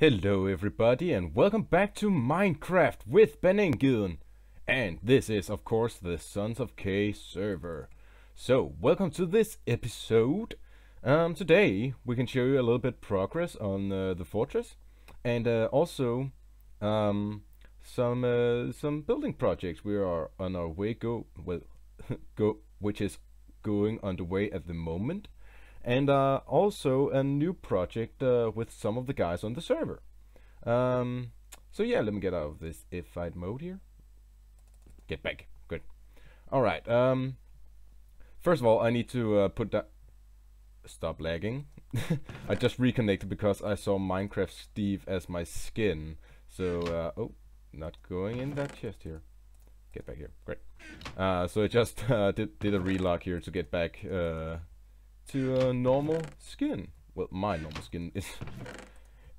Hello everybody and welcome back to Minecraft with Banangeden. And this is of course the Sons of Kei server. So welcome to this episode. Today we can show you a little bit progress on the fortress. And also some building projects we are on our way which is going underway at the moment. And also a new project with some of the guys on the server. So yeah, let me get out of this if fight mode here. Get back. Good. Alright. First of all, I need to put that... Stop lagging. I just reconnected because I saw Minecraft Steve as my skin. So, oh, not going in that chest here. Get back here. Great. So I just did a relock here to get back... to a normal skin. Well, my normal skin is...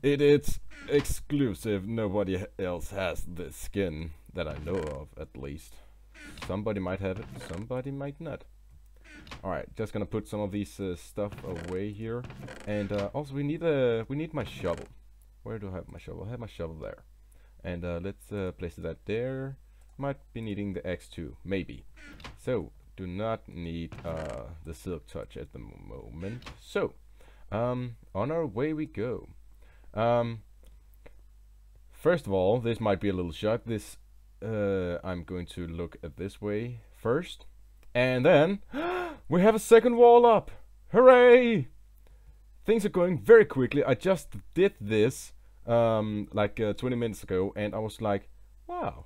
It's exclusive. Nobody else has this skin that I know of, at least. Somebody might have it, somebody might not. Alright, just gonna put some of these stuff away here. And also we need my shovel. Where do I have my shovel? I have my shovel there. And let's place that there. Might be needing the axe too, maybe. So... do not need the silk touch at the moment. So, on our way we go. First of all, this might be a little shock. This, I'm going to look at this way first. And then, we have a second wall up. Hooray! Things are going very quickly. I just did this, like 20 minutes ago. And I was like, wow,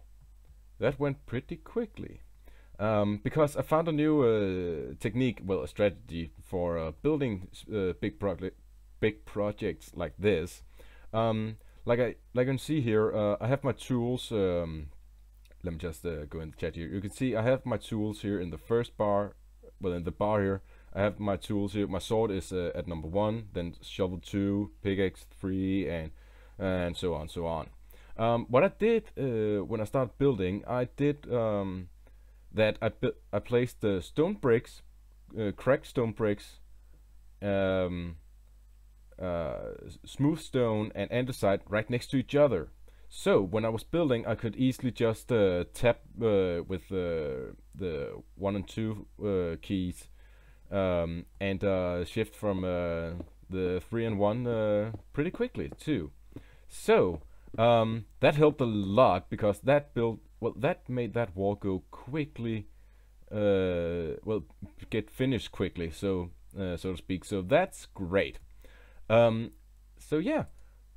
that went pretty quickly. Because I found a new technique, well, a strategy for building big projects like this. Like I can see here, I have my tools. Let me just go in the chat here. You can see I have my tools here in the first bar. Well, in the bar here, I have my tools here. My sword is at number 1, then shovel 2, pickaxe 3, and so on, so on. What I did when I started building, I did. That I placed the stone bricks, cracked stone bricks, smooth stone and andesite right next to each other. So when I was building, I could easily just tap with the 1 and 2 keys and shift from the 3 and 1 pretty quickly too. So that helped a lot because that built. Well, that made that wall go quickly, well, get finished quickly, so to speak. So that's great. So yeah,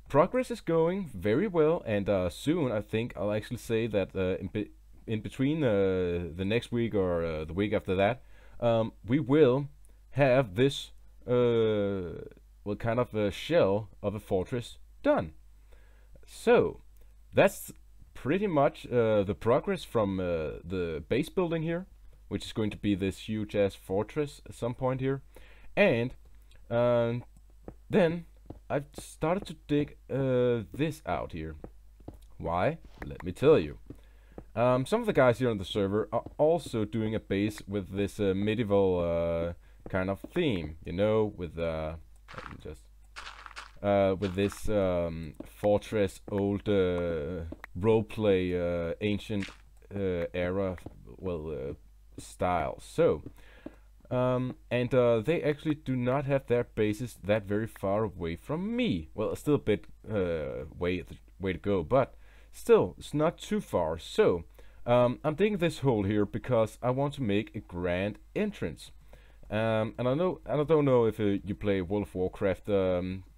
progress is going very well, and soon I think I'll actually say that in between the next week or the week after that, we will have this well, kind of a shell of a fortress done. So that's pretty much the progress from the base building here, which is going to be this huge ass fortress at some point here. And then I've started to dig this out here. Why? Let me tell you. Some of the guys here on the server are also doing a base with this medieval kind of theme, you know, with with this fortress, old roleplay, ancient era, well, style. So, and they actually do not have their bases that very far away from me. Well, still a bit way to go, but still, it's not too far. So, I'm digging this hole here because I want to make a grand entrance. And I don't know if you play World of Warcraft.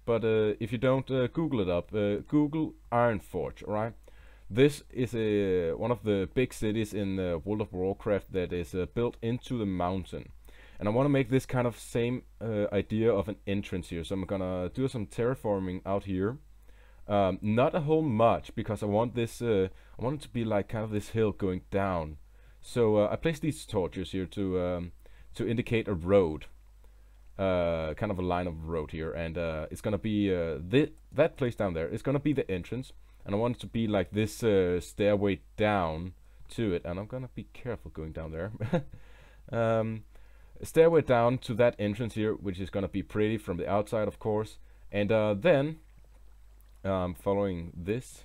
But if you don't, Google it up. Google Ironforge, alright? This is one of the big cities in World of Warcraft that is built into the mountain. And I want to make this kind of same idea of an entrance here. So I'm gonna do some terraforming out here. Not a whole much, because I want this. I want it to be like kind of this hill going down. So I placed these torches here to indicate a road. Kind of a line of road here, and it's gonna be that place down there. It's gonna be the entrance, and I want it to be like this stairway down to it. And I'm gonna be careful going down there. Stairway down to that entrance here, which is gonna be pretty from the outside, of course. And then following this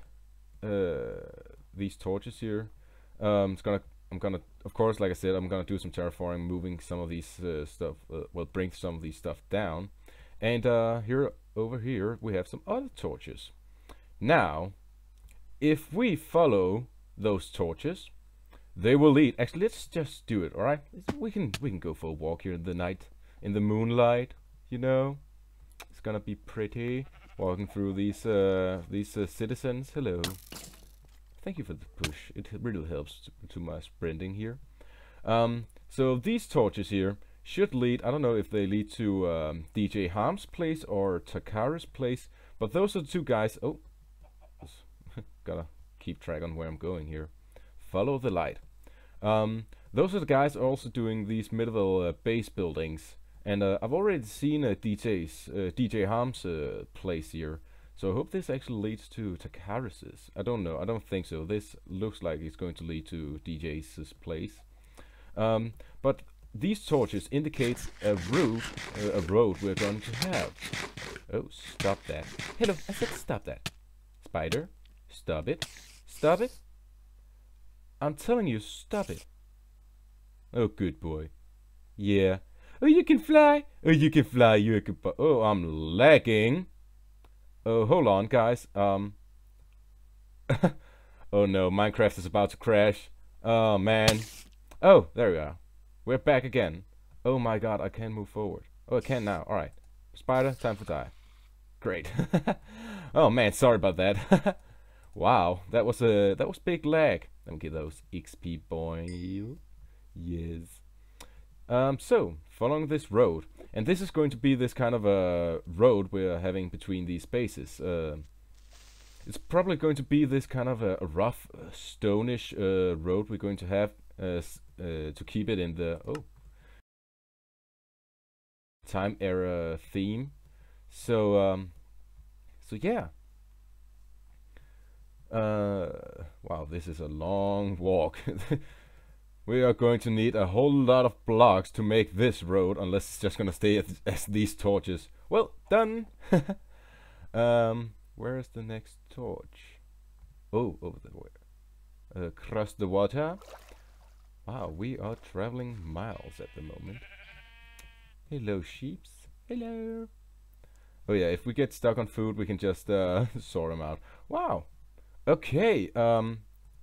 these torches here. I'm gonna, of course, like I said, I'm gonna do some terraforming, moving some of these stuff, well, bring some of these stuff down. And here, over here, we have some other torches. Now, if we follow those torches, they will lead. Actually, let's just do it. All right, we can go for a walk here in the night, in the moonlight. You know, it's gonna be pretty walking through these citizens. Hello. Thank you for the push. It really helps to my sprinting here. So these torches here should lead. I don't know if they lead to DJ Harm's place or Takara's place, but those are two guys. Oh, gotta keep track on where I'm going here. Follow the light. Those are the guys also doing these medieval base buildings, and I've already seen DJ Harm's place here. So I hope this actually leads to Takaris's. I don't know. I don't think so. This looks like it's going to lead to DJ's place. But these torches indicates a road we're going to have. Oh, stop that. Hello, I said stop that. Spider, stop it. Stop it. I'm telling you, stop it. Oh, good boy. Yeah. Oh, you can fly. Oh, you can fly. You can... Oh, I'm lagging. Oh, hold on, guys. Oh no, Minecraft is about to crash. Oh man. Oh, there we are. We're back again. Oh my god, I can't move forward. Oh, I can now. All right, spider, time for die. Great. Oh man, sorry about that. Wow, that was big lag. Let me get those XP boy. Yes. So following this road, and this is going to be this kind of a road we're having between these bases. It's probably going to be this kind of a rough, stonish road we're going to have to keep it in the time era theme. So, yeah. Wow, this is a long walk. We are going to need a whole lot of blocks to make this road, unless it's just going to stay as these torches. Well, done! Where is the next torch? Oh, over there. Across the water. Wow, we are traveling miles at the moment. Hello, sheeps. Hello! Oh yeah, if we get stuck on food, we can just sort them out. Wow! Okay,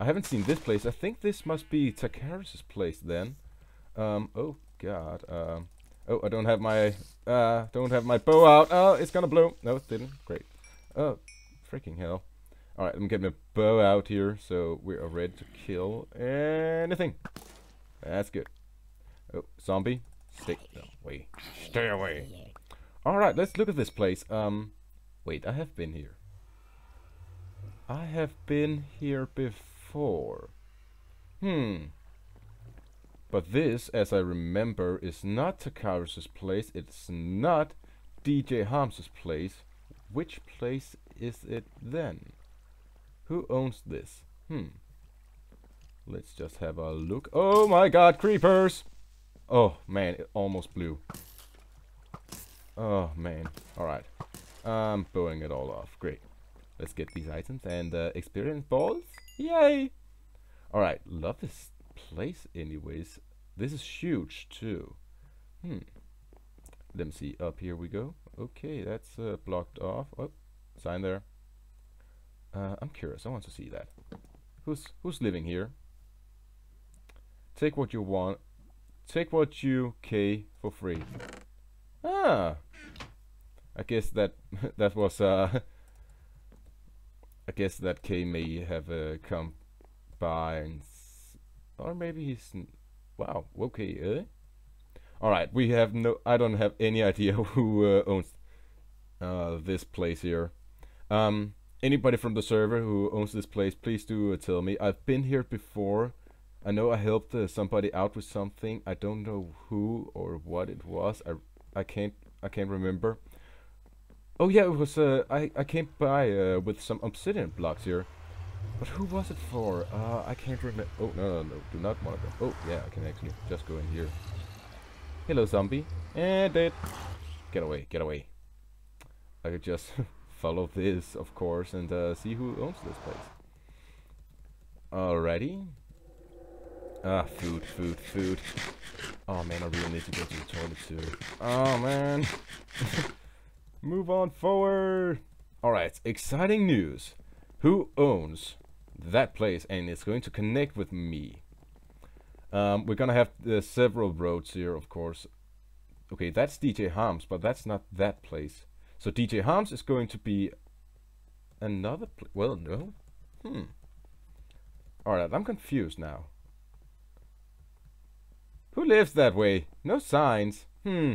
I haven't seen this place. I think this must be Takaris's place then. Oh god. Oh, I don't have my bow out. Oh, it's gonna blow. No, it didn't. Great. Oh, freaking hell. All right, let me get my bow out here so we are ready to kill anything. That's good. Oh, zombie. Stay away. Stay away. All right, let's look at this place. Wait, I have been here. I have been here before. But this, as I remember, is not Takaris's place. It's not DJ Harms's place. Which place is it then? Who owns this? Let's just have a look. Oh my god, creepers! Oh man, it almost blew. Oh man. Alright, I'm blowing it all off. Great. Let's get these items and experience balls. Yay! Alright, love this place anyways. This is huge too. Let me see. Up here we go. Okay, that's blocked off. Oh, sign there. I'm curious. I want to see that. Who's living here? Take what you want. Take what you pay for free. Ah! I guess that that was I guess that K may have come by, and or maybe he's wow. Okay, all right. We have no. I don't have any idea who owns this place here. Anybody from the server who owns this place, please do tell me. I've been here before. I know I helped somebody out with something. I don't know who or what it was. I can't remember. Oh yeah, it was, I came by with some obsidian blocks here. But who was it for? I can't remember. Oh, no, do not want to go. Oh, yeah, I can actually just go in here. Hello, zombie. And dead. Get away, get away. I could just follow this, of course, and see who owns this place. Alrighty. Ah, food, food, food. Oh man, I really need to go to the toilet too. Oh man. Move on forward. Alright, exciting news. Who owns that place and is going to connect with me? We're gonna have several roads here, of course. Okay, that's DJ Harm's, but that's not that place. So DJ Harm's is going to be another place. Well, no. Hmm. Alright, I'm confused now. Who lives that way? No signs. Hmm.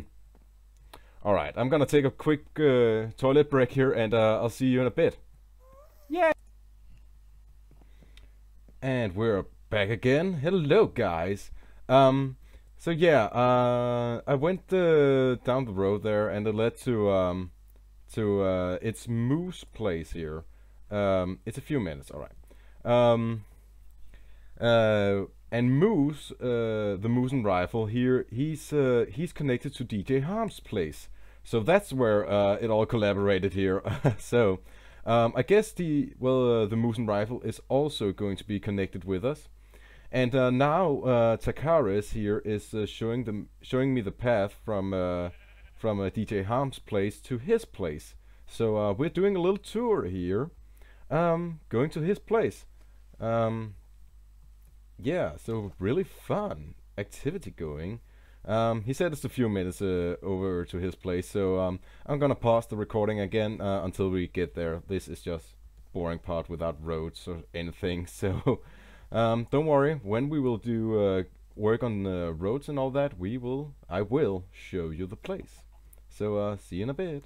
Alright, I'm gonna take a quick toilet break here, and I'll see you in a bit. Yeah. And we're back again. Hello, guys. So yeah, I went down the road there, and it led to it's Moose place here. It's a few minutes. All right. And Moose, the Moose and Rifle here, he's connected to DJ Harm's place, so that's where it all collaborated here. So I guess the Moose and Rifle is also going to be connected with us, and now Takaris here is showing me the path from DJ Harm's place to his place. So we're doing a little tour here, going to his place. Yeah, so really fun activity going. He said it's a few minutes over to his place, so I'm gonna pause the recording again until we get there. This is just boring part without roads or anything, so don't worry. When we will do work on the roads and all that, I will show you the place. So see you in a bit.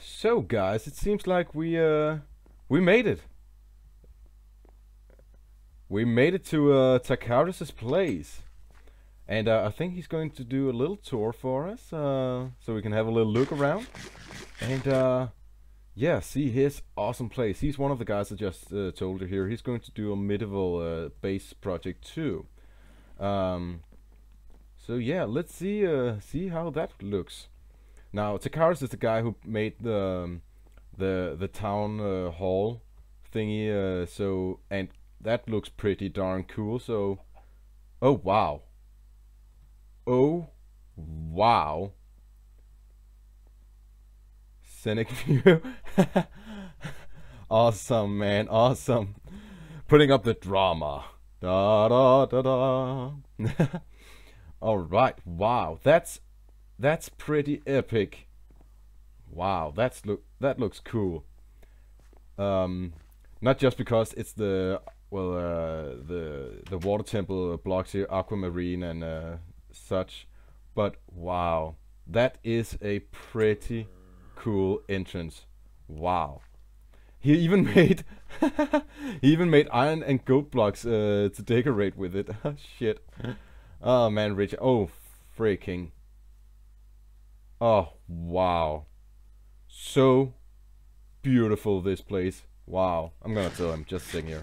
So guys, it seems like we made it. We made it to Takaris's place, and I think he's going to do a little tour for us, so we can have a little look around, and yeah, see his awesome place. He's one of the guys I just told you here. He's going to do a medieval base project too. So yeah, let's see how that looks. Now Takaris is the guy who made the town hall thingy. That looks pretty darn cool, so... Oh, wow. Oh, wow. Scenic view. Awesome, man, awesome. Putting up the drama. Da-da-da-da. Alright, wow, that's pretty epic. Wow, that looks cool. Not just because it's the... Well, the water temple blocks here, aquamarine and such, but wow, that is a pretty cool entrance. Wow, he even made iron and gold blocks to decorate with it. Shit, oh man, Richard, oh freaking, oh wow, so beautiful this place. Wow, I'm gonna tell him just sitting here.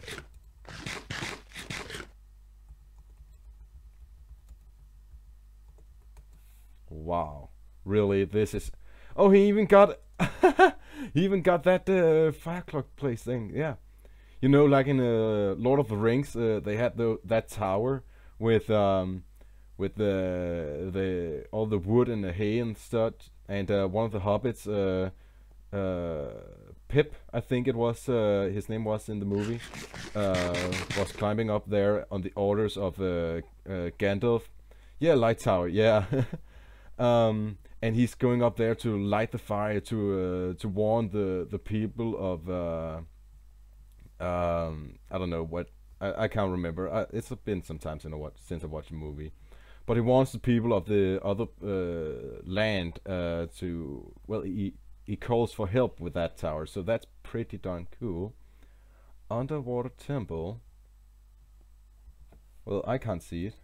Wow, really, this is... Oh, he even got that fire clock place thing. Yeah, you know, like in Lord of the Rings, they had that tower with the all the wood and the hay and stuff, and one of the hobbits, Pip, I think it was, his name was in the movie, was climbing up there on the orders of Gandalf. Yeah, light tower, yeah. And he's going up there to light the fire to warn the people of I don't know what, I can't remember. It's been some time since I watched the movie, but he warns the people of the other land to, well, he calls for help with that tower, so that's pretty darn cool. Underwater temple. Well, I can't see it.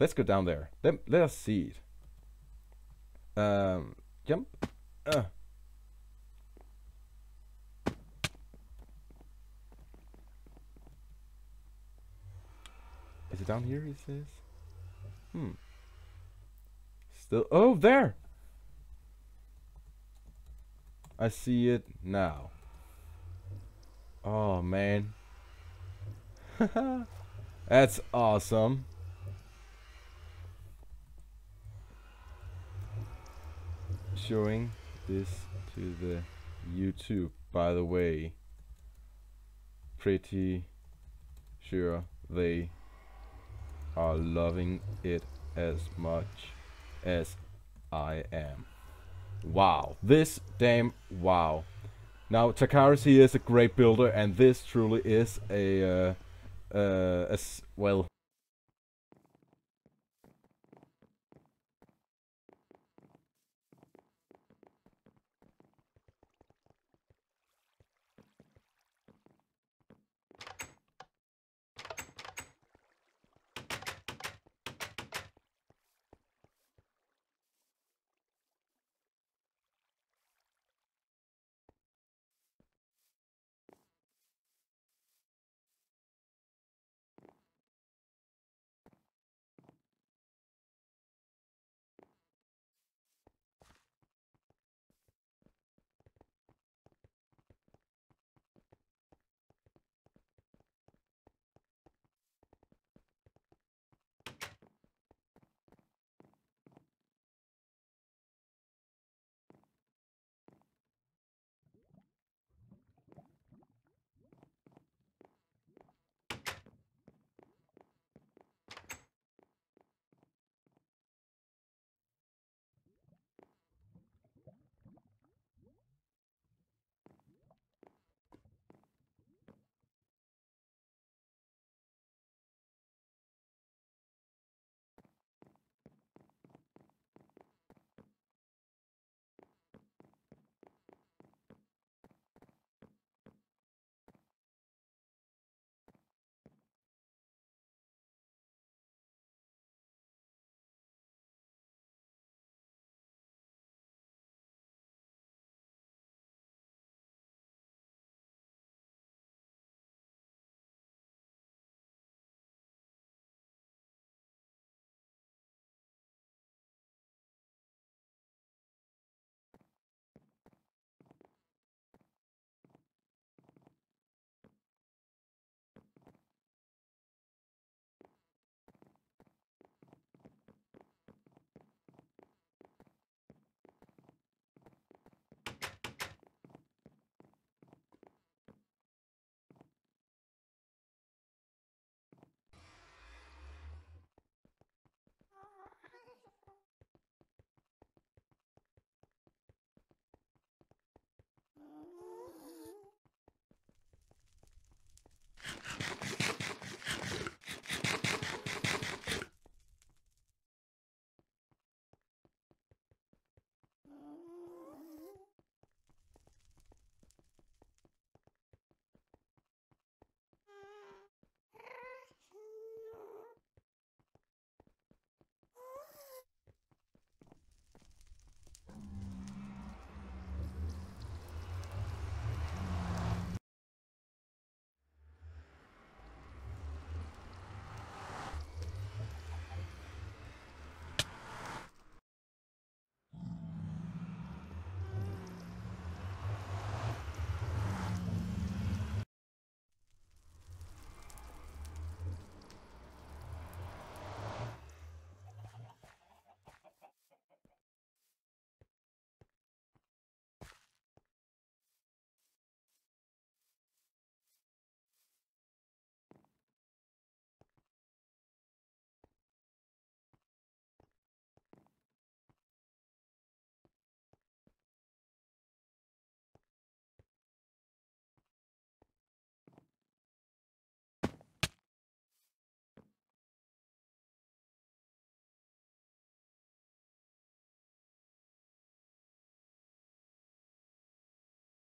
Let's go down there. Let us see it. Jump. Is it down here? He says. Still, oh, there. I see it now. Oh, man. That's awesome. Showing this to the YouTube, by the way. Pretty sure they are loving it as much as I am. Wow, this damn wow. Now Takaris, he is a great builder, and this truly is a well,